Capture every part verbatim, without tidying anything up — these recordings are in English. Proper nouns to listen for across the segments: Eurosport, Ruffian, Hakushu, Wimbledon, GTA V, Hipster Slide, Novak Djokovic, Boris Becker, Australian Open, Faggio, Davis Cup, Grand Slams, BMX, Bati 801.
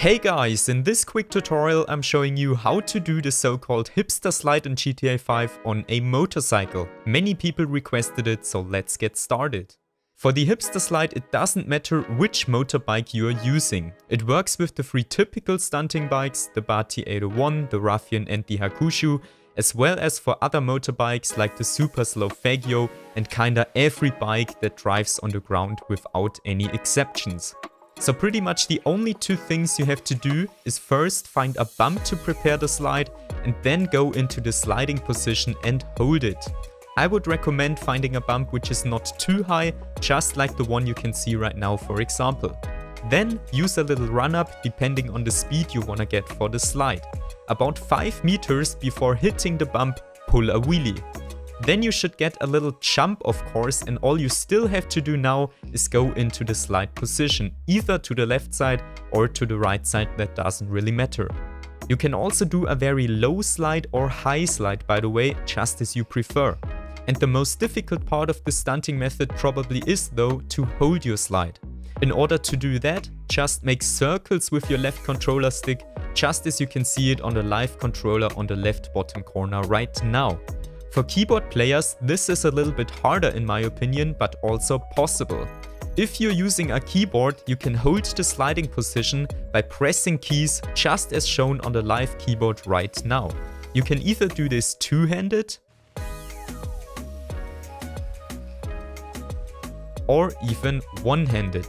Hey guys, in this quick tutorial I'm showing you how to do the so-called hipster slide in G T A five on a motorcycle. Many people requested it, so let's get started. For the hipster slide it doesn't matter which motorbike you are using. It works with the three typical stunting bikes, the Bati eight oh one, the Ruffian and the Hakushu, as well as for other motorbikes like the super slow Faggio and kinda every bike that drives on the ground without any exceptions. So pretty much the only two things you have to do is first find a bump to prepare the slide and then go into the sliding position and hold it. I would recommend finding a bump which is not too high, just like the one you can see right now for example. Then use a little run up depending on the speed you wanna get for the slide. About five meters before hitting the bump, pull a wheelie. Then you should get a little jump of course, and all you still have to do now is go into the slide position, either to the left side or to the right side, that doesn't really matter. You can also do a very low slide or high slide by the way, just as you prefer. And the most difficult part of the stunting method probably is though to hold your slide. In order to do that, just make circles with your left controller stick, just as you can see it on the live controller on the left bottom corner right now. For keyboard players, this is a little bit harder in my opinion, but also possible. If you're using a keyboard, you can hold the sliding position by pressing keys just as shown on the live keyboard right now. You can either do this two-handed or even one-handed.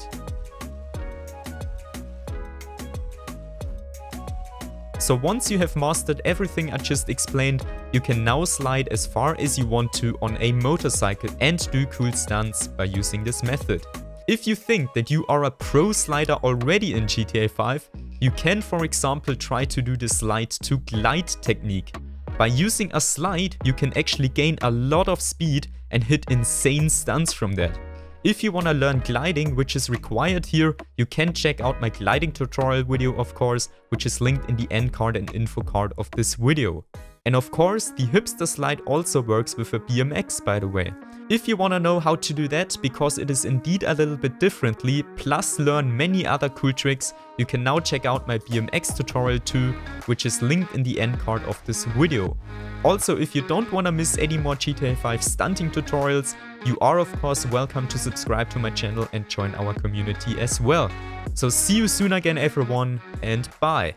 So once you have mastered everything I just explained, you can now slide as far as you want to on a motorcycle and do cool stunts by using this method. If you think that you are a pro slider already in G T A five, you can for example try to do the slide to glide technique. By using a slide, you can actually gain a lot of speed and hit insane stunts from that. If you want to learn gliding, which is required here, you can check out my gliding tutorial video of course, which is linked in the end card and info card of this video. And of course, the hipster slide also works with a B M X by the way. If you want to know how to do that, because it is indeed a little bit differently, plus learn many other cool tricks, you can now check out my B M X tutorial too, which is linked in the end card of this video. Also, if you don't want to miss any more G T A five stunting tutorials, you are of course welcome to subscribe to my channel and join our community as well. So see you soon again everyone, and bye!